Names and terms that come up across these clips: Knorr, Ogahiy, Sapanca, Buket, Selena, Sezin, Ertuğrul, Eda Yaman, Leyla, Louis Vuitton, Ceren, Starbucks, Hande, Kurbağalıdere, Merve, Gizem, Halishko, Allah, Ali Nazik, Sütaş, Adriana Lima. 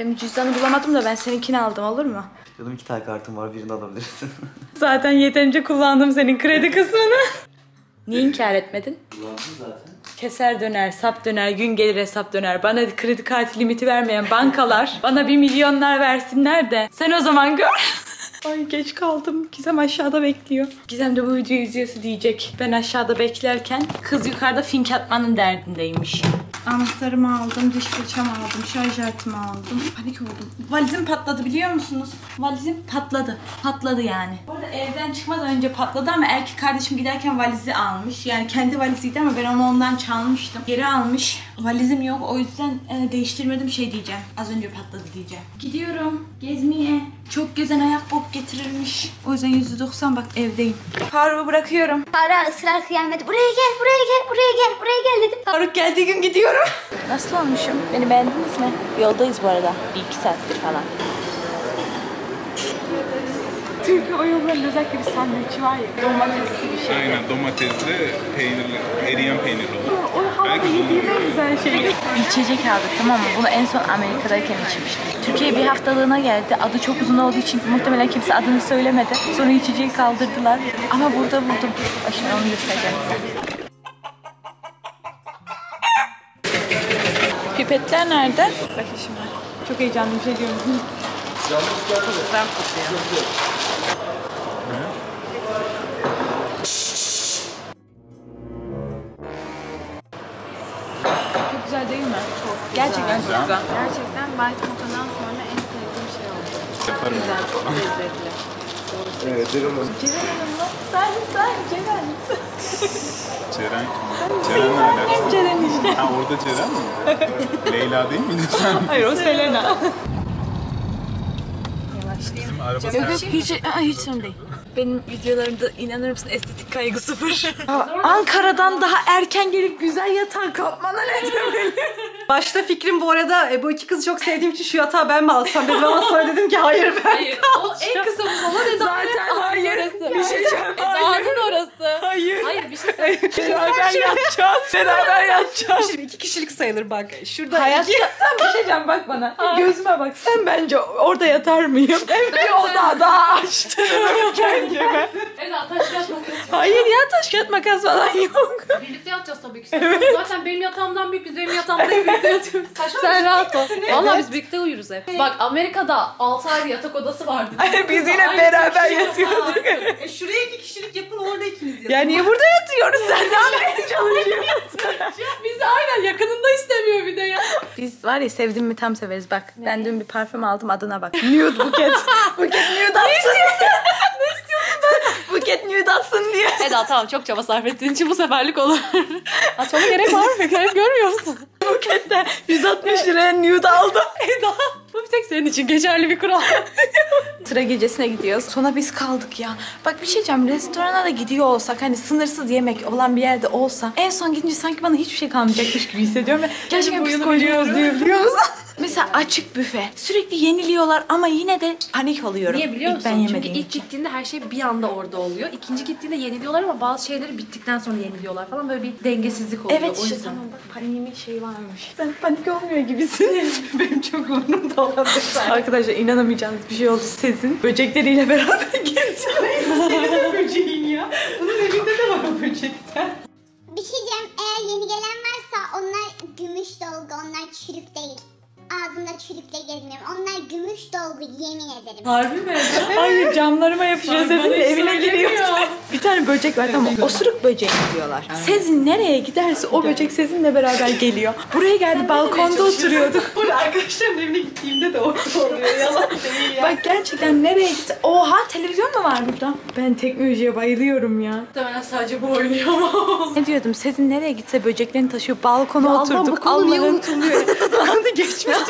Benim cüzdanı bulamadım da ben seninkini aldım, olur mu? Canım, 2 tane kartım var, birini alabilirsin. Zaten yeterince kullandım senin kredi kısmını. Niye inkar etmedin? Kullandım zaten. Keser döner, sap döner, gün gelir hesap döner. Bana kredi kartı limiti vermeyen bankalar bana 1 milyonlar versinler de sen o zaman gör. Ay geç kaldım. Gizem aşağıda bekliyor. Gizem de bu videoyu izliyorsa diyecek. Ben aşağıda beklerken kız yukarıda fink atmanın derdindeymiş. Anahtarımı aldım, diş fırçamı aldım, şarj aletimi aldım. Panik oldum. Valizim patladı biliyor musunuz? Valizim patladı. Patladı yani. Bu arada evden çıkmadan önce patladı ama erkek kardeşim giderken valizi almış. Yani kendi valiziydi ama ben onu ondan çalmıştım. Geri almış. Valizim yok, o yüzden değiştirmedim, şey diyeceğim. Az önce patladı diyeceğim. Gidiyorum gezmeye. Çok gezen ayak bok getirilmiş. O yüzden %90 bak evdeyim. Faruk'u bırakıyorum. Faruk ısrar kıyamet. Buraya gel, buraya gel, buraya gel, buraya gel dedim. Faruk geldiği gün gidiyorum. Nasıl olmuşum? Beni beğendiniz mi? Yoldayız bu arada. 1-2 saattir falan. Türk Hava Yolları'nın özellikle bir sandviçi var ya. Domatesli bir şey. Aynen, domatesli, peynirli, eriyen peynirli. Onu havada yediğim en güzel şeydi. İçecek aldık, tamam mı? Bunu en son Amerika'dayken içmiştim. Türkiye'ye bir haftalığına geldi. Adı çok uzun olduğu için muhtemelen kimse adını söylemedi. Sonra içeceği kaldırdılar. Ama burada buldum. Başına onu göstereceğim. Pipetler nerede? Bak şimdi. Çok heyecanlı bir şey diyorum. Ben çok güzel değil mi? Çok güzel. Gerçekten çok güzel. Gerçekten White Moca'dan sonra en sevdiğim şey oldu. Çok güzel, çok lezzetli. Evet, Ceren Hanım. Ceren Hanım mı? Sen Ceren. Ceren kim? Ceren nerede? Ceren işte. Ha, orada Ceren mi? Leyla değil miydi sen? Hayır, o Selena. Yok, hiç sorun değil. Benim videolarımda inanır mısın estetik kaygı sıfır. Ankara'dan daha erken gelip güzel yatağa kapmana ne demeli? Başta fikrim bu arada bu iki kızı çok sevdiğim için şu yatağı ben mi alsam dedim ama sonra dedim ki hayır ben kalacağım. En kısa bu zaman zaten hayır. Bir şey diyeceğim. Dağının orası. Hayır. Hayır bir şey söyleyeyim. Beraber yatacağız. Beraber yatacağız. Şimdi 2 kişilik sayılır bak. Şurada hayatta bir şey diyeceğim bak bana. Gözüme bak. Sen bence orada yatar mıyım? Bir oda daha açtım. Evet, taş kağıt makas. Hayır ya, taş kağıt makas falan yok. Birlikte yatacağız tabii ki. Evet. Zaten benim yatağımdan büyük, benim yatağımda birlikte yatıyoruz. Sen rahat ol. Valla biz birlikte uyuruz hep. Bak Amerika'da 6 ayrı yatak odası vardı. Biz yine beraber yatıyorduk. Şuraya 2 kişilik yapın, orada ikimiz yatıyoruz. Ya niye burada yatıyoruz? Sen ne yapmaya çalışıyorsun? Bizi aynen yakınında istemiyor bir de ya. Biz var ya, sevdim mi tam severiz bak. Ne? Ben dün bir parfüm aldım, adına bak. Nude Buket. Buket nude alsın. Buket nude atsın diye. Eda tamam, çok çaba sarf ettiğin için bu seferlik olur. Açmama gerek var mı? Pek görmüyor musun? Buket'te 160 liraya nude aldım. Eda bu bir tek senin için geçerli bir kural. Sıra gecesine gidiyoruz. Sonra biz kaldık ya. Bak bir şey diyeceğim. Restorana da gidiyor olsak, hani sınırsız yemek olan bir yerde olsa, en son gidince sanki bana hiçbir şey kalmayacakmış gibi hissediyorum. Ve gerçekten biz koyuyoruz diye, biliyor musun? Mesela açık büfe. Sürekli yeniliyorlar ama yine de panik oluyorum. Niye biliyor musun? Çünkü ilk gittiğinde her şey bir anda orada oluyor. İkinci gittiğinde yeniliyorlar ama bazı şeyleri bittikten sonra yeniliyorlar falan. Böyle bir dengesizlik oluyor. Evet işte, tamam bak paniğimin şeyi varmış. Sen panik olmuyor gibisin. Benim çok umurumda olabilir. Arkadaşlar inanamayacağınız bir şey oldu. Sezin böcekleriyle beraber gelsin. Senin de böceğin ya. Bunun evinde de var o böcekten. Bir şey diyeceğim. Eğer yeni gelen varsa onlar gümüş dolgu, onlar çürük değil. Ağzımda çürükle gezmiyorum. Onlar gümüş dolgu, yemin ederim. Harbi mi? Hayır, camlarıma yapışıyor. Sezin evine giriyor. Bir tane böcek var, tamam. Osuruk böceği diyorlar. Sezin nereye giderse o böcek Sezin'le beraber geliyor. Buraya geldi, balkonda oturuyorduk. Burada arkadaşlarımın evine gittiğimde de orada oluyor. Yalan değil ya. Bak gerçekten nereye gitti? Oha, televizyon mu var burada? Ben teknolojiye bayılıyorum ya. Muhtemelen sadece bu oynuyor ama. Ne diyordum? Sezin nereye gitse böceklerini taşıyor. Balkona oturduk. Allah'ım niye unutuluyor? Ben de geçmiyor.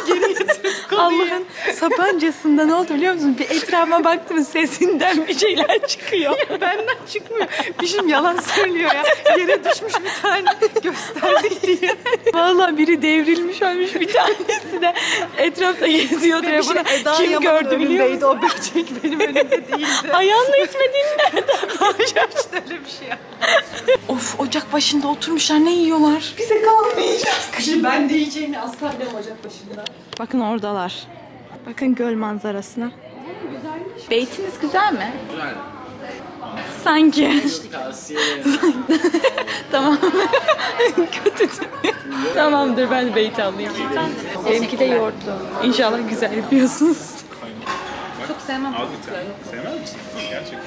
Allah'ın Sapancası'nda ne oldu biliyor musun? Bir etrafa baktım, Sezinden bir şeyler çıkıyor. Ya benden çıkmıyor. Bir şey yalan söylüyor ya. Yere düşmüş bir tane gösterdik diye. Vallahi biri devrilmiş olmuş, bir tanesi de etrafta geziyordu. Ya bunu kim gördü biliyor musun? O böcek benim önümde değildi. Ayağınla itmediğini nereden biliyorsun? Öyle bir şey ya. Of, ocak başında oturmuşlar, ne yiyorlar? Bize kalmayacak. Kışın ben de yiyeceğini asla bilemem ocak başında. Bakın oradalar. Bakın göl manzarasına. Beytiniz güzel mi? Güzel. Sanki. Tamam. Kötü. Tamamdır, ben beyti alayım. Benimki de yoğurtlu. İnşallah güzel yapıyorsunuz. Çok sevmem. Sevmez misin? Gerçekten.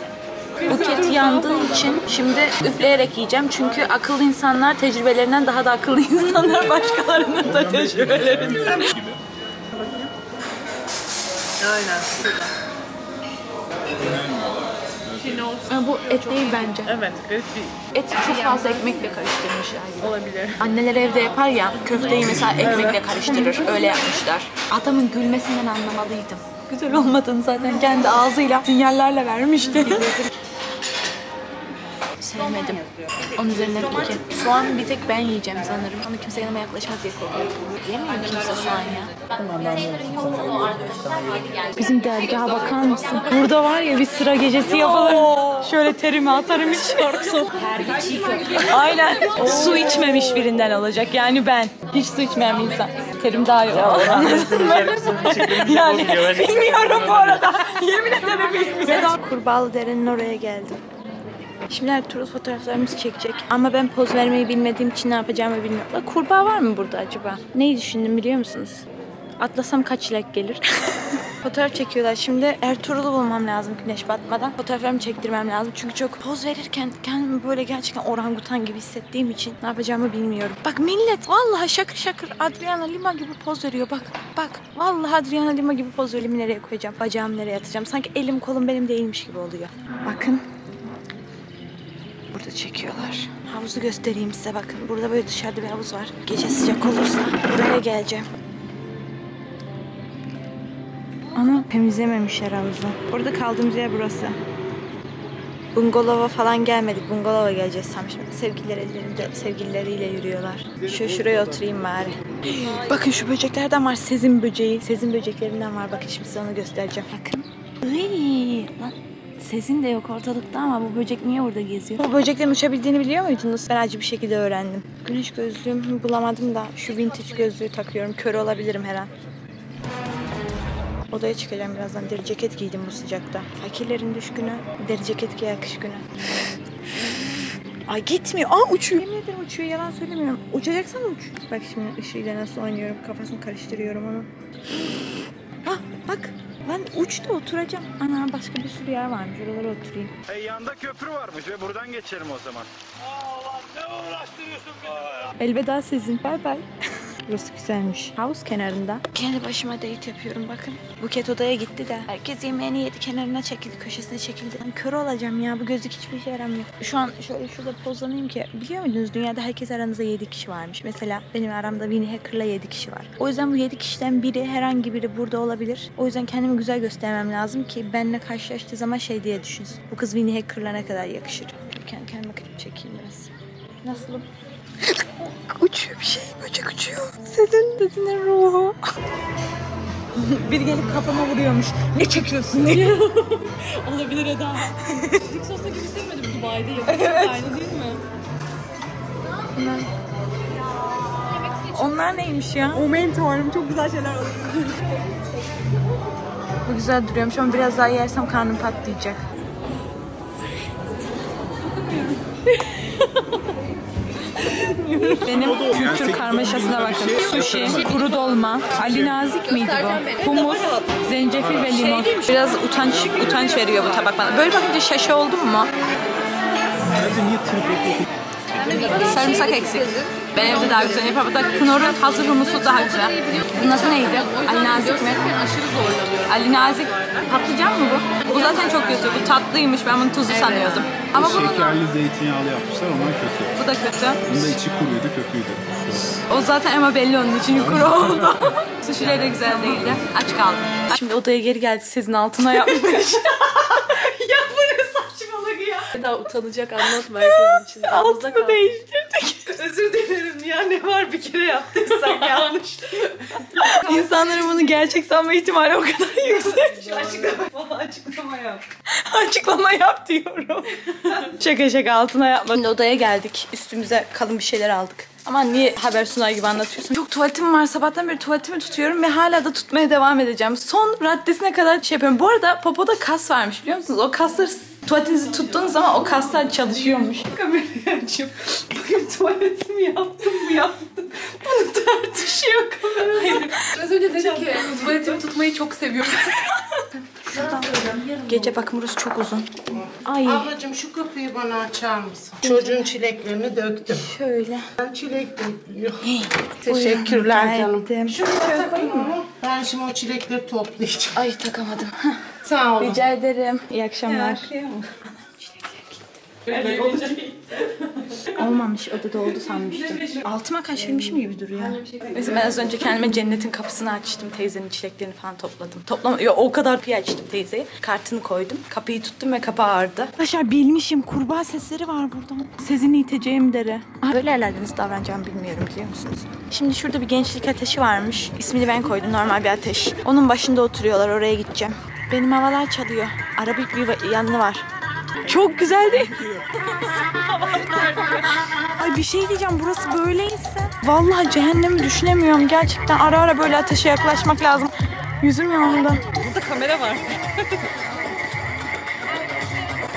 Buket yandığı için şimdi üfleyerek yiyeceğim. Çünkü akıllı insanlar tecrübelerinden daha da akıllı insanlar başkalarının da tecrübelerinden. Aynen. Bu et değil bence. Evet, et değil. Eti çok fazla ekmekle karıştırmışlar. Olabilir. Anneler evde yapar ya, köfteyi mesela ekmekle karıştırır. Öyle yapmışlar. Adamın gülmesinden anlamalıydım. Güzel olmadığını zaten kendi ağzıyla sinyallerle vermişti. Sevmedim. Onun üzerinden gideceğim. Soğan bir tek ben yiyeceğim sanırım. Ama kimse yanıma yaklaşmak diye korkuyorum. Yemiyor kimse soğan ya. Bizim dergaha bakar mısın? Burada var ya bir sıra gecesi yapalım. Şöyle terimi atarım hiç korksun. Aynen. Su içmemiş birinden olacak. Yani ben. Hiç su içmeyen bir insan. Terim daha iyi olur. Yani bilmiyorum bu arada. Yemin ederim bilmiyorum. Kurbağalıdere'nin oraya geldim. Şimdi Ertuğrul fotoğraflarımızı çekecek. Ama ben poz vermeyi bilmediğim için ne yapacağımı bilmiyorum. Kurbağa var mı burada acaba? Neyi düşündüm biliyor musunuz? Atlasam kaç lek gelir? Fotoğraf çekiyorlar. Şimdi Ertuğrul'u bulmam lazım güneş batmadan. Fotoğraflarımı çektirmem lazım. Çünkü çok poz verirken kendimi böyle gerçekten orangutan gibi hissettiğim için ne yapacağımı bilmiyorum. Bak millet vallahi şakır şakır Adriana Lima gibi poz veriyor. Bak bak vallahi Adriana Lima gibi poz veriyor. Elimi nereye koyacağım? Bacağımı nereye atacağım? Sanki elim kolum benim değilmiş gibi oluyor. Bakın. Burada çekiyorlar. Havuzu göstereyim size bakın. Burada böyle dışarıda bir havuz var. Gece sıcak olursa buraya geleceğim. Ana temizlememişler havuzu. Burada kaldığımız yer burası. Bungalova falan gelmedik. Bungalova geleceğiz sanmışım. Sevgilileriyle yürüyorlar. Şuraya oturayım bari. Bakın şu böceklerden var. Sezin böceği. Sezin böceklerinden var. Bakın şimdi size onu göstereceğim. Bakın. Iy, lan. Sezin de yok ortalıkta ama bu böcek niye orada geziyor? Bu böceklerin uçabildiğini biliyor muydunuz? Ben acı bir şekilde öğrendim. Güneş gözlüğümü bulamadım da şu vintage gözlüğü takıyorum. Kör olabilirim her an. Odaya çıkacağım birazdan. Deri ceket giydim bu sıcakta. Fakirlerin düşkünü, deri ceket giyer kış günü. Ay gitmiyor. Aa uçuyor. Yemin ederim uçuyor. Yalan söylemiyorum. Uçacaksan uç. Bak şimdi ışığıyla nasıl oynuyorum. Kafasını karıştırıyorum onu. Ah bak. Ben uçta oturacağım. Ana başka bir sürü yer varmış. Oralara oturayım. Yanda köprü varmış ve buradan geçelim o zaman. Allah ne uğraştırıyorsun beni. Elveda Sezin. Bay bay. Burası güzelmiş. Havuz kenarında. Kendi başıma date yapıyorum bakın. Buket odaya gitti de. Herkes yemeğini yedi, kenarına çekildi, köşesine çekildi. Ben kör olacağım ya, bu gözlük hiçbir işe yaramıyor. Şu an şöyle şurada pozlanayım ki. Biliyor muydunuz dünyada herkes aranızda 7 kişi varmış. Mesela benim aramda Winnie Hacker'la 7 kişi var. O yüzden bu 7 kişiden biri, herhangi biri burada olabilir. O yüzden kendimi güzel göstermem lazım ki benimle karşılaştığı zaman şey diye düşünsün. Bu kız Winnie Hacker'la ne kadar yakışır. Kendime klip çekeyim biraz. Nasılım? Uçuyor bir şey, böcek uçuyor. Sezin ruhu. Bir gelip kafama vuruyormuş. Ne çekiyorsun? Ne? Olabilir Eda. Çizik sosu gibi sevmedim Dubai'de. Evet. Aynı değil mi? Bunlar... Onlar neymiş ya? O mentorum. Çok güzel şeyler oluyor. Bu güzel duruyormuş ama biraz daha yersem karnım patlayacak. Benim kültür karmaşasına bakın. Sushi, kuru dolma, Ali Nazik miydi bu? Humus, zencefil ve limon. Biraz utanç veriyor bu tabak bana. Böyle bakınca şaşı oldum mu? Sarımsak eksik. Ben evde daha güzel yapıyorum. Hatta Knorr'un hazır humusu daha güzel. Bu nasıl neydi? Ali Nazik mi? Ali Nazik. Patlıcan mı bu? Bu zaten çok kötü. Bu tatlıymış. Ben bunu tuzlu sanıyordum. Ama şekerli zeytinyağlı yapmışlar. Onlar kötü. Bu da kötü. Bunda içi kuruydu, köpüydü. O zaten ama belli onun için kuru oldu. Suşileri de güzel değildi. Aç kaldım. Şimdi odaya geri geldik. Sizin altına yapmış. Ya bu ne saçmalık ya. Daha utanacak anlatma herkesin içinde. Altını değiştirdik. Özür dilerim ya, ne var bir kere yaptıysan yanlış. İnsanların bunu gerçek sanma ihtimali o kadar yüksek. Açıklama yap. Açıklama yap diyorum. Şaka şaka, altına yapma. Şimdi odaya geldik. Üstümüze kalın bir şeyler aldık. Ama niye haber sunar gibi anlatıyorsun? Yok, tuvaletim var. Sabahtan beri tuvaletimi tutuyorum ve hala da tutmaya devam edeceğim. Son raddesine kadar şey yapıyorum. Bu arada popoda kas varmış, biliyor musunuz? O kasları tuvaletinizi tuttuğunuz zaman o kaslar çalışıyormuş. Kamerayı açıyorum. Bugün tuvaletimi yaptım mı yaptım? Bunu tartışıyor kamerada. Hayır. Az önce dedim ki tuvaletimi tutmayı çok seviyorum. Gece bakım burası çok uzun. Ay. Ablacığım, şu kapıyı bana açar mısın? Çocuğun çileklerini döktüm. Şöyle. Ben çilek döküyorum. Teşekkürler canım. Şunu takayım mı? Ben şimdi o çilekleri toplayacağım. Ay, takamadım. Sağ olun. Rica ederim. İyi akşamlar. Olmamış, odada oldu sanmıştım. Altıma kaçırmışım gibi duruyor. Mesela ben az önce kendime cennetin kapısını açtım. Teyzenin çileklerini falan topladım. O kadar piy açtım teyzeye. Kartını koydum. Kapıyı tuttum ve kapı ağırdı. Arkadaşlar bilmişim. Kurbağa sesleri var buradan. Sezini iteceğim dere. Böyle yerlerde nasıl davranacağımı bilmiyorum, biliyor musunuz? Şimdi şurada bir gençlik ateşi varmış. İsmini ben koydum. Normal bir ateş. Onun başında oturuyorlar. Oraya gideceğim. Benim havalar çalıyor. Arabik bir yanı var. Çok güzel değil mi? Ay, bir şey diyeceğim, burası böyleyse vallahi cehennemi düşünemiyorum gerçekten. Ara ara böyle ateşe yaklaşmak lazım. Yüzüm yandı. Burada kamera var.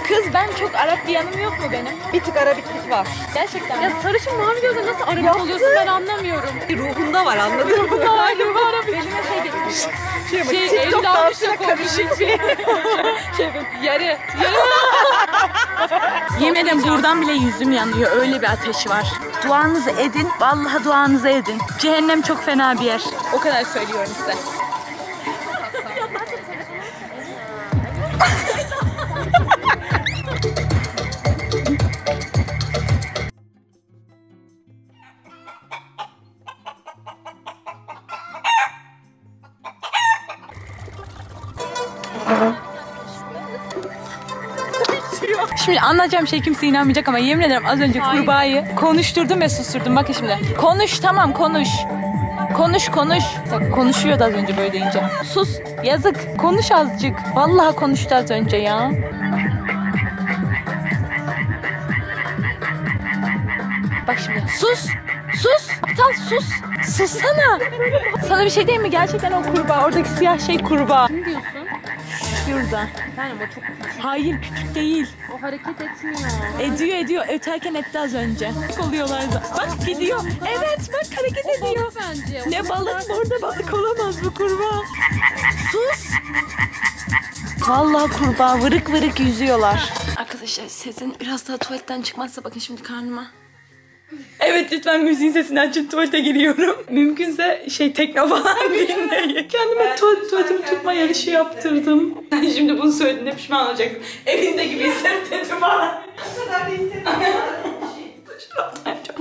Kız, ben çok Arap bir yanım yok mu benim? Bir tık Arabiklik var. Gerçekten. Ya sarışın mavi gözle nasıl Arap yaptı oluyorsun, ben anlamıyorum. Ruhunda var, anladın mı? Ruhunda var, ruhunda Arap. Elime şey getirmiş. TikTok dansına karışık bir yarı. Yemin ederim buradan bile yüzüm yanıyor. Öyle bir ateşi var. Duanızı edin. Vallahi duanızı edin. Cehennem çok fena bir yer. O kadar söylüyorum size. Şimdi anlatacağım şey kimse inanmayacak ama yemin ederim az önce kurbağayı konuşturdum ve susturdum. Bakın şimdi. Konuş, tamam konuş. Konuş konuş. Bak, konuşuyordu az önce böyle deyince. Sus, yazık. Konuş azıcık. Vallahi konuştu az önce ya. Bak şimdi. Sus. Sus. Aptal sus. Sussana. Sana bir şey diyeyim mi? Gerçekten o kurbağa. Oradaki siyah şey kurbağa. Ne diyorsun? Şurada. Yani o çok küçük. Hayır, küçük değil. O hareket etmiyor. Ediyor. Öterken etti az önce. Oluyorlar da. Bak gidiyor. Evet bak, hareket ediyor. Bence. Ne balık, orada balık olamaz bu kurbağa. Sus. Vallahi kurbağa vırık vırık yüzüyorlar. Arkadaşlar, Sezin biraz daha tuvaletten çıkmazsa bakın şimdi karnıma. Evet, lütfen müziğin sesini açın, tuvalete giriyorum. Mümkünse tekno falan dinleyin. Kendime tuvaletimi tutma yarışı yaptırdım. Sen şimdi bunu söylediğinde pişman olacaksın. Evinde gibi hissettim falan. Bu kadar da hissettim.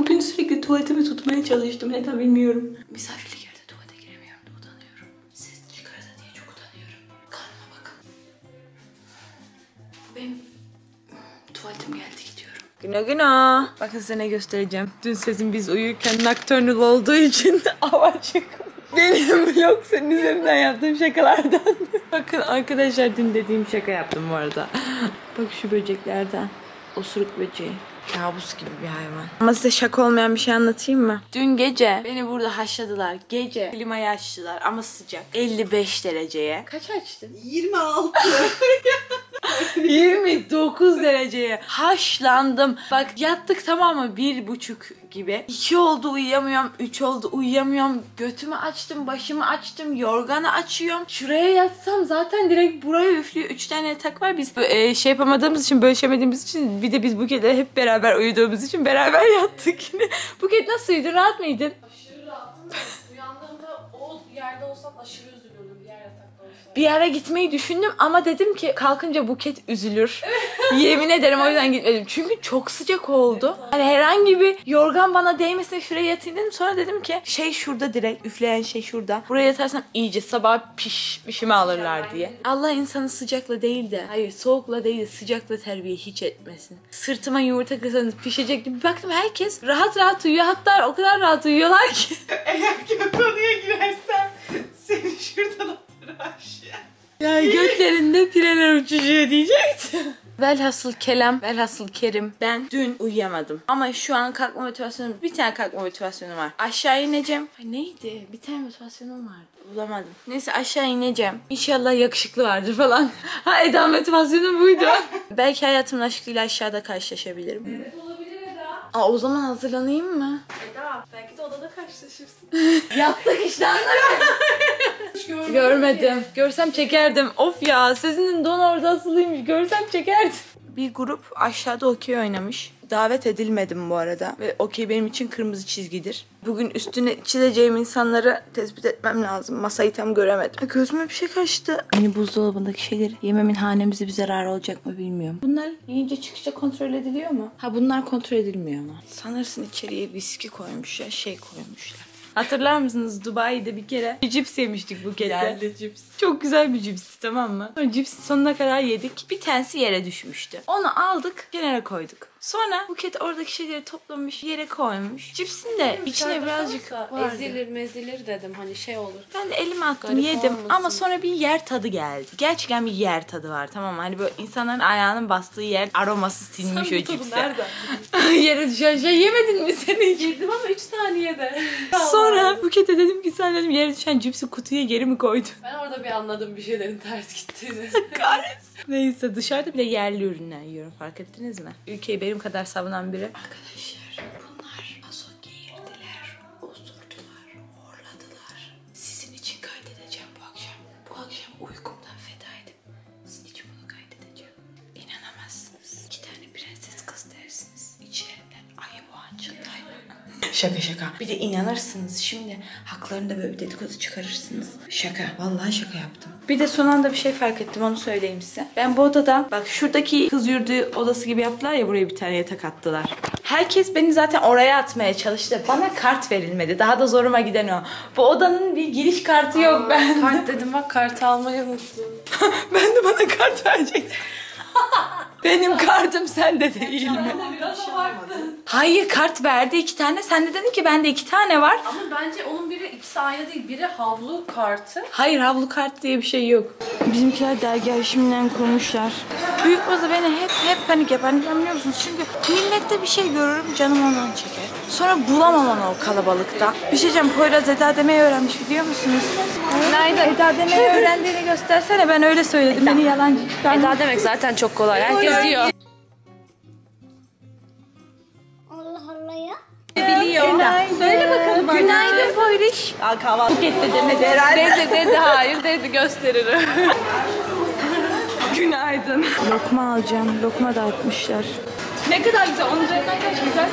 Dün sürekli tuvaletimi tutmaya çalıştım. Neden bilmiyorum. Misafirlik yerde tuvalete giremiyorum da utanıyorum. Ses çıkarsa diye çok utanıyorum. Karnıma bakın. Benim tuvaletim geldi. Güna güna. Bakın size ne göstereceğim. Dün Sezin biz uyurken nocturnal olduğu için hava çıkmış. Benim vlog senin üzerinden yaptığım şakalardan. Bakın arkadaşlar, dün dediğim şaka yaptım bu arada. Bak şu böceklerden. Osuruk böceği. Kabus gibi bir hayvan. Ama size şaka olmayan bir şey anlatayım mı? Dün gece beni burada haşladılar. Gece klimayı açtılar ama sıcak. 55 dereceye. Kaç açtın? 26. 29 dereceye haşlandım. Bak yattık, tamam mı? 1.30 gibi. 2 oldu uyuyamıyorum. 3 oldu uyuyamıyorum. Götümü açtım, başımı açtım. Yorganı açıyorum. Şuraya yatsam zaten direkt buraya üflüyor. 3 tane yatak var. Biz şey yapamadığımız için, bölüşemediğimiz için, bir de biz Buket'e hep beraber uyuduğumuz için beraber yattık yine. Buket, nasıl uyudun? Rahat mıydın? Aşırı rahattım. Uyandığımda o yerde olsam aşırı üzülürdüm. Diğer yatakta olsam. Bir ara gitmeyi düşündüm ama dedim ki kalkınca Buket üzülür. Yemin ederim, o yüzden gitmedim. Çünkü çok sıcak oldu. Hani herhangi bir yorgan bana değmesin, şuraya yatayım dedim. Sonra dedim ki şurada direkt üfleyen şey şurada. Buraya yatarsam iyice sabah pişimi alırlar diye. Allah insanı sıcakla değil de, hayır soğukla değil de sıcakla terbiye hiç etmesin. Sırtıma yumurta kırsanız pişecek gibi. Baktım herkes rahat rahat uyuyor. Hatta o kadar rahat uyuyorlar ki. Eğer ki konuya girersem seni şuradan atar aşağı. Ya göklerinde pireler uçuşuyor diyecektim. Velhasıl kerim. Ben dün uyuyamadım. Ama şu an kalkma motivasyonum, bir tane kalkma motivasyonum var. Aşağı ineceğim. Ay neydi? Bir tane motivasyonum vardı. Bulamadım. Neyse aşağı ineceğim. İnşallah yakışıklı vardır falan. Ha Eda motivasyonum buydu. Belki hayatımın aşkıyla aşağıda karşılaşabilirim. Evet olabilir Eda. Aa o zaman hazırlanayım mı? Eda belki de odada karşılaşırsın. Yaptık işte anlarım. Görmedim. Ki. Görsem çekerdim. Of ya Sezin'in don orada asılıymış. Görsem çekerdim. Bir grup aşağıda okey oynamış. Davet edilmedim bu arada. Ve okey benim için kırmızı çizgidir. Bugün üstüne çizeceğim insanları tespit etmem lazım. Masayı tam göremedim. Ha, gözüme bir şey kaçtı. Hani buzdolabındaki şeyleri yememin hanemize bir zararı olacak mı bilmiyorum. Bunlar yiyince çıkışta kontrol ediliyor mu? Ha bunlar kontrol edilmiyor mu? Sanırsın içeriye viski koymuşlar, şey koymuşlar. Hatırlar mısınız Dubai'de bir kere bir cips yemiştik Buket'te. Geldi cips. Çok güzel bir cipsi tamam mı? Sonra cipsi sonuna kadar yedik. Bir tanesi yere düşmüştü. Onu aldık kenara koyduk. Sonra Buket oradaki şeyleri toplamış yere koymuş. Cipsin de içine birazcık vardı. Ezilir mezilir dedim hani şey olur. Ben de elime attım garip yedim olmasın. Ama sonra bir yer tadı geldi. Gerçekten bir yer tadı var tamam mı? Hani böyle insanların ayağının bastığı yer aroması sinmiş o cipsi. Yere düşen şey yemedin mi seni hiç? Yedim ama 3 saniyede. Sonra Buket'e dedim ki sen dedim yere düşen cipsi kutuya geri mi koydun? Ben orada bir anladım bir şeylerin ters gittiğini. Kahretsin. Neyse dışarıda bile yerli ürünler yiyorum fark ettiniz mi? Ülkeyi benim kadar savunan biri. Arkadaşlar bunlar paso giyirdiler, osurdular, horladılar. Sizin için kaydedeceğim bu akşam. Bu akşam uykumdan feda edip sizin için bunu kaydedeceğim. İnanamazsınız. 2 tane prenses kız dersiniz. İçlerinden ayı boğan çıktay. Şaka. Bir de inanırsınız şimdi haklarında böyle bir dedikodu çıkarırsınız. Şaka. Vallahi şaka yaptım. Bir de son anda bir şey fark ettim onu söyleyeyim size. Ben bu odada bak şuradaki kız yurdu odası gibi yaptılar ya buraya bir tane yatak attılar. Herkes beni zaten oraya atmaya çalıştı. Bana kart verilmedi. Daha da zoruma giden o. Bu odanın bir giriş kartı yok bende. Kart dedim bak kartı almayı unuttum. Ben de bana kart verecektim. Benim kartım sende değil mi? Hayır kart verdi 2 tane. Sen de dedin ki bende 2 tane var. Ama bence onun biri ikisi aynı değil. Biri havlu kartı. Hayır havlu kart diye bir şey yok. Bizimkiler dergah şimdiden kurmuşlar. Büyük bazı beni hep panik yapar. Neden biliyor musunuz? Çünkü millette bir şey görürüm canım ondan çeker. Sonra bulamam onu o kalabalıkta. Bir şey diyeceğim Poyraz Eda demeyi öğrenmiş biliyor musunuz? Nerede? Eda demeyi öğrendiğini göstersene ben öyle söyledim. Eda. Beni yalancı çıkardım. Eda demek zaten çok kolay. Herkes diyor. Allah Allah ya. Biliyor. Günaydın. Söyle bakalım bana. Günaydın Poyraz. Al kahvaltı etti demedi herhalde. Dedi hayır dedi gösteririm. Günaydın. Lokma alacağım. Lokma dağıtmışlar. Ne kadar güzel. Onun üzerinden kaç güzel?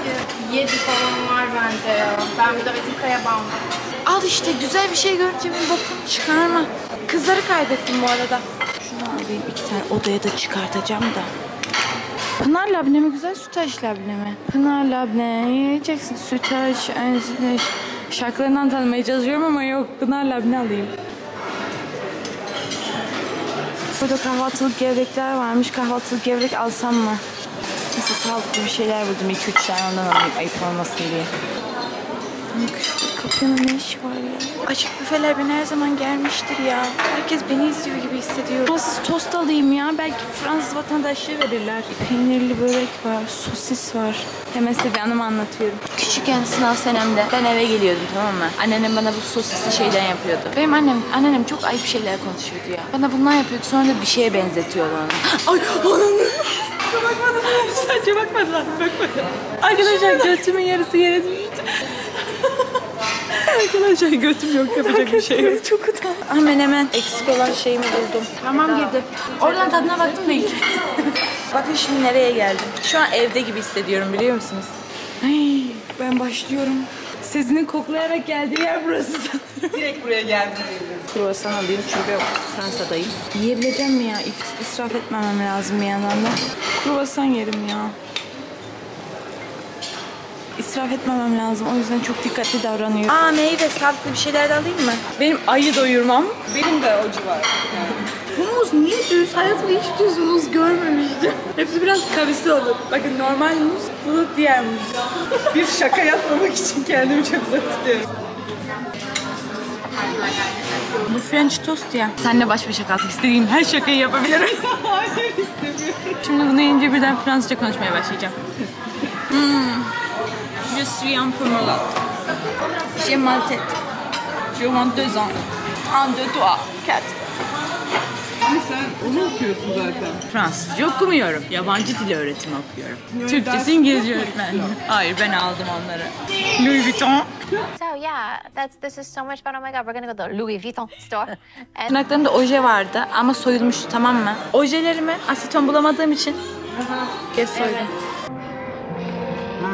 7 falan var bence ya. Ben bir de Betika'ya bağladım. Al işte güzel bir şey görünce benim bakımı çıkarma. Kızları kaybettim bu arada. Şunu alayım 2 tane odaya da çıkartacağım da. Pınar labne mi güzel sütaş labne mi? Pınar labne yiyeceksin sütaş. Şarkılarından tanımaya çalışıyorum ama yok. Pınar labne alayım. Burada kahvaltılık gevrekler varmış. Kahvaltılık gevrek alsam mı? Nasıl sağlıklı bir şeyler buldum. 2-3 tane ondan alayım ayıp olmasın diye. Kapının ne işi var ya? Açık büfeler beni her zaman gelmiştir ya. Herkes beni izliyor gibi hissediyorum. Fransız tost alayım ya. Belki Fransız vatandaşlığı verirler. Peynirli börek var, sosis var. Hemen size bir anımı anlatıyorum. Küçükken sınav senemde ben eve geliyordum tamam mı? Anneannem bana bu sosisli şeyden yapıyordu. Benim anneannem çok ayıp şeyler konuşuyordu ya. Bana bundan yapıyordu sonra da bir şeye benzetiyordu onu. Ay ananı! Bakmadım. Sadece bakmadılar. Bakmadım. Arkadaşlar götümün yarısı yere düştü. Arkadaşlar götüm yok yapacak bir şey yok. Çok utandım. Hemen eksik olan şeyimi buldum. Tamam girdi. Oradan tadına baktım da ilk. Bakın şimdi nereye geldim. Şu an evde gibi hissediyorum biliyor musunuz? Ay, ben başlıyorum. Sezinin koklayarak geldiği yer burası. Direkt buraya geldim. Kruvasan alayım çünkü Fransa'dayım. Yiyebileceğim mi ya? İsraf etmemem lazım bir yandan da. Kruvasan yerim ya. İsraf etmemem lazım. O yüzden çok dikkatli davranıyorum. Aa meyve, sağlıklı bir şeyler de alayım mı? Benim ayı doyurmam. Benim de o civar. Bu muz niye düz? Hayatımda hiç düz muz görmemiştim. Hepsi biraz kavisli oldu. Bakın normal muz, bunu diğer muz. Bir şaka yapmamak için kendimi çok zor tutuyorum. Bu French toast ya. Seninle baş başa kalsın. İstediğim her şakayı yapabilirim. Hayır, istemiyorum. Şimdi bunu yiyince birden Fransızca konuşmaya başlayacağım. Je suis un peu malade. J'ai mal tête. Je vends 2 ans. 1, 2, 3, 4. Sen onu okuyorsun zaten. Fransızca okumuyorum. Yabancı dil öğretimi okuyorum. Yani Türkçesi, İngilizce öğretmenliği. Hayır, ben aldım onları. Louis Vuitton. So yeah, this is so much fun. Oh my god, we're gonna go to the Louis Vuitton store. Tırnaklarımda oje vardı ama soyulmuş, tamam mı? Ojelerimi asiton bulamadığım için geç soydum.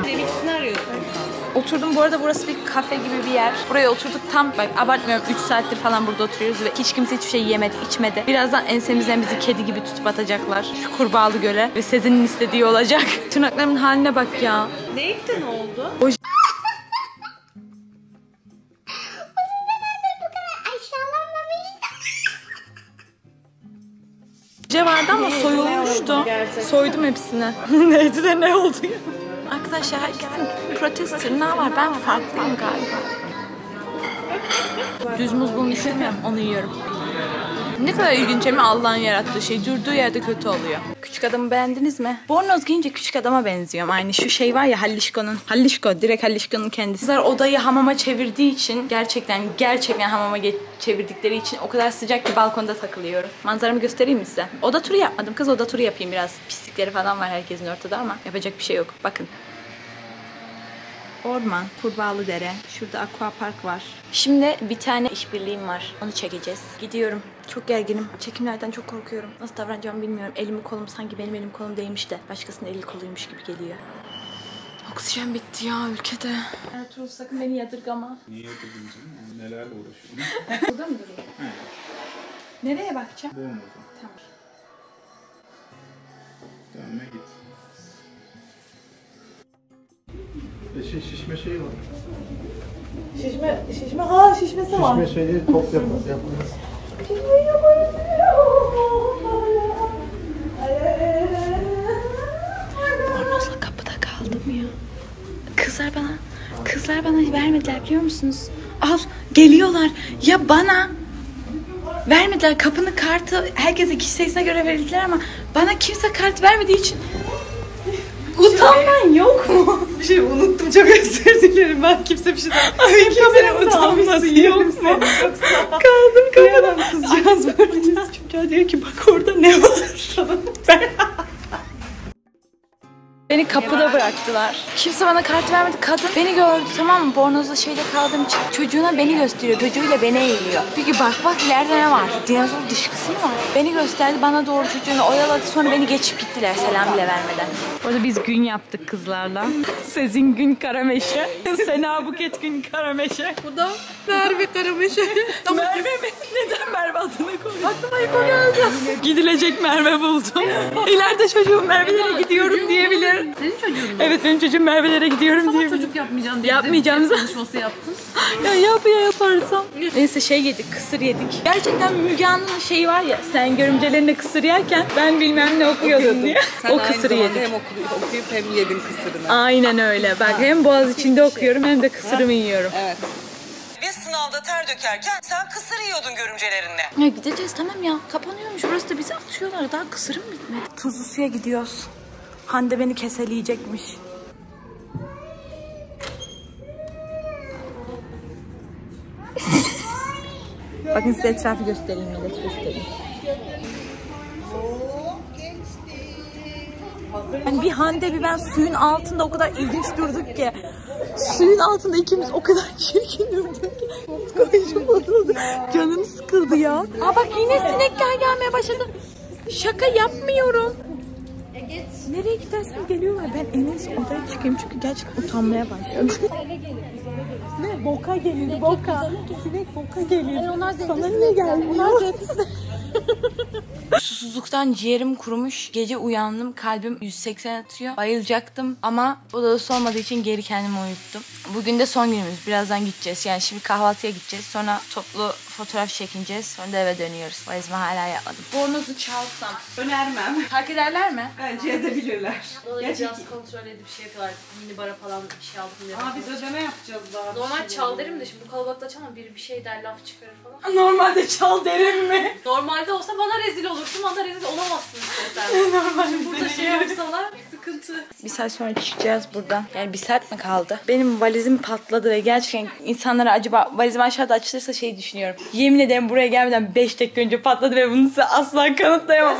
Deliksin arıyorsun. Oturdum, bu arada burası bir kafe gibi bir yer. Buraya oturduk, tam bak abartmıyorum, 3 saattir falan burada oturuyoruz ve hiç kimse hiçbir şey yemedi, içmedi. Birazdan ensemizden bizi kedi gibi tutup atacaklar. Şu kurbağalı göle ve Sezin'in istediği olacak. Tırnaklarımın haline bak ya. Ne ekten oldu? O oje vardı ama soyulmuştu. Soydum hepsini. Neydi de ne oldu ya? Arkadaşlar herkesin protez tırnağı var. Ben farklıyım galiba. Düz muz bunu düşünmüyorum. Onu yiyorum. Ne kadar ilginç mi? Allah'ın yarattığı şey. Durduğu yerde kötü oluyor. Küçük adamı beğendiniz mi? Bornoz giyince küçük adama benziyorum. Aynı şu şey var ya, Halishko'nun. Halishko, direkt Halishko'nun kendisi. Kızlar odayı hamama çevirdiği için, gerçekten hamama çevirdikleri için o kadar sıcak ki balkonda takılıyorum. Manzaramı göstereyim mi size? Oda turu yapmadım kız, oda turu yapayım biraz. Pislikleri falan var herkesin ortada ama yapacak bir şey yok. Bakın. Orman, kurbağalı dere, şurada aqua park var. Şimdi bir tane işbirliğim var. Onu çekeceğiz. Gidiyorum. Çok gerginim. Çekimlerden çok korkuyorum. Nasıl davranacağımı bilmiyorum. Elimi kolum, sanki benim elim kolum değmiş de başkasının eli koluymuş gibi geliyor. Oksijen bitti ya ülkede. Ertuğrul, sakın beni yadırgama. Niye yadırgayım canım? Nelerle uğraşıyorum. Burada mı duruyor? Evet. Nereye bakacağım? Bu olmadı. Tamam. Dönme git. Şişme şeyi var. Şişme, ha şişmesi var. Şişme şeyi top yapılmaz. Şişmeyi yaparız. Bornozla kapıda kaldım ya. Kızlar bana vermediler, biliyor musunuz? Al, geliyorlar. Ya bana vermediler. Kapının kartı herkese kişi sayısına göre verildiler ama bana kimse kart vermediği için utanman yok mu? Bir şey unuttum, çok özür dilerim. Ben kimse bir şey daha... Ay, kimse utanması yok mu? Kaldım kapıda. Kızcağız böyle. Çocuğa diyor ki bak orada ne var? Beni kapıda bıraktılar. Kimse bana kart vermedi. Kadın beni gördü, tamam mı? Bornozlu şeyde kaldığım için çocuğuna beni gösteriyor. Çocuğuyla beni eğiliyor. Peki bak ileride ne var? Dinozor dışkısı mı var? Beni gösterdi, bana doğru çocuğunu oyaladı. Sonra beni geçip gittiler selam bile vermeden. Orada biz gün yaptık kızlarla. Sezin gün karameşe. Sena Buket gün karameşe. Bu da Merve karameşe. Merve mi? Neden Merve adını koydun? Aklıma ilk o geldi. Gidilecek Merve buldum. İleride çocuğum Merve'lere gidiyorum diyebilir. Senin çocuğun mu? Evet, benim çocuğum Merve'lere gidiyorum diye. Sana çocuk yapmayacağım diye. Yapmayacağım. Konuşması yaptın. Ya yaparsam. Neyse şey yedik, kısır yedik. Gerçekten Müge Anlı'nın şeyi var ya, sen görümcelerine kısır yerken ben bilmem ne okuyordum diye. Sen o kısırı yedik. Hem okuyup hem yedim kısırını. Aynen öyle. Bak hem boğaz içinde okuyorum hem de kısırımı yiyorum. Evet. Biz sınavda ter dökerken sen kısır yiyordun görümcelerinle. Ya gideceğiz, tamam ya. Kapanıyormuş. Burası da bizi atıyorlar. Daha kısırım bitmedi. Tuzlu suya gidiyoruz. Hande beni keseleyecekmiş. Bakın size etrafı göstereyim, millet göstereyim. Yani bir Hande bir ben suyun altında o kadar ilginç durduk ki. Suyun altında ikimiz o kadar çirkin durduk ki. Canım sıkıldı ya. Aa bak yine sinekler gelmeye başladı. Şaka yapmıyorum. Nereye gidersen geliyorlar. Ben en iyisi odaya çıkayım çünkü gerçekten utanmaya başladım. Ne? Boka gelindi, boka. Sinek boka gelindi. Sana niye gelmiyor? Susuzluktan ciğerim kurumuş. Gece uyandım. Kalbim 180 atıyor. Bayılacaktım ama odada su olmadığı için geri kendimi uyuttum. Bugün de son günümüz. Birazdan gideceğiz. Yani şimdi kahvaltıya gideceğiz. Sonra toplu fotoğraf çekineceğiz. Sonra da eve dönüyoruz. Valizimi hala yapmadım. Bornozu çalsam önermem. Fark ederler mi? Bence edebilirler. Gerçekten biraz kontrol edip şey yapıyorlar. Mini bara falan bir şey aldım. Aa, biz ödeme yapacağız daha. Normal çal derim de şimdi bu kalabalıkta çalma. Biri bir şey der, laf çıkarır falan. Normalde çal derim mi? Normalde olsa bana rezil olursun. Bana rezil olamazsın istersen. Normalde burada şey yapsalar sıkıntı. Bir saat sonra çıkacağız buradan. Yani bir saat mi kaldı? Benim valizim patladı ve gerçekten insanlara acaba valizimi aşağıda açılırsa şey düşünüyorum. Yemin ederim buraya gelmeden 5 dakika önce patladı ve bunu size asla kanıtlayamam.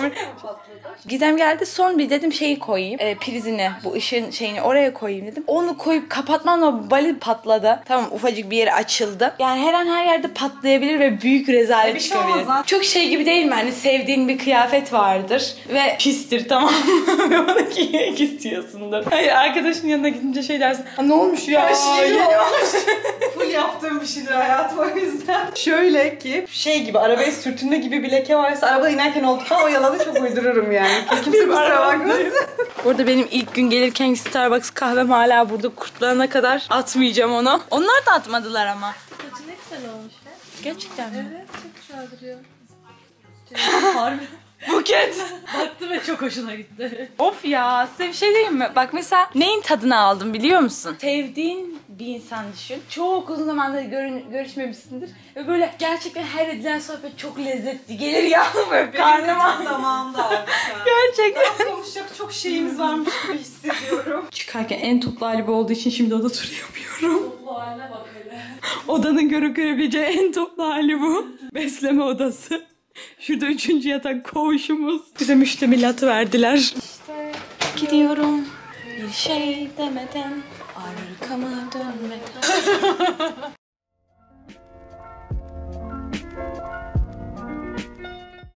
Gizem geldi, son bir dedim şeyi koyayım. Prizini, bu ışığın şeyini oraya koyayım dedim. Onu koyup kapatmamla valiz patladı. Tamam, ufacık bir yeri açıldı. Yani her an her yerde patlayabilir ve büyük rezalet çıkabilir. Şey çok şey gibi değil mi? Hani sevdiğin bir kıyafet vardır ve pistir, tamam mı? Ve onu giymek istiyorsundur. Hayır, arkadaşın yanına gidince şey dersin. Ne olmuş ya? Full yaptığım bir şeydir hayatım o yüzden. Şöyle ki şey gibi, arabaya sürtünme gibi bir leke varsa araba inerken oldu falan, o yalanı çok uydururum yani. Kimse kusura bakmasın. Burada benim ilk gün gelirken Starbucks kahvem hala burada kurtulana kadar atmayacağım onu. Onlar da atmadılar ama. Saçı ne güzel olmuş ya. Gerçekten mi? Evet, çok güzel duruyor. Harbi. Buket! Baktı ve çok hoşuna gitti. Of ya, size bir şey diyeyim mi? Bak mesela neyin tadını aldım biliyor musun? Sevdiğin bir insan düşün. Çok uzun zamandır görüşmemişsindir. Ve böyle gerçekten her edilen sohbet çok lezzetli gelir ya. Karnıma damağımda. Gerçekten. Daha konuşacak çok şeyimiz varmış gibi hissediyorum. Çıkarken en toplu hali olduğu için şimdi oda turu yapıyorum. Toplu haline bak hele. Odanın görebileceği en toplu hali bu. Besleme odası. Şurada 3. yatak koğuşumuz. Bize müştemilatı verdiler. İşte gidiyorum bir şey demeden arkama dönmeden.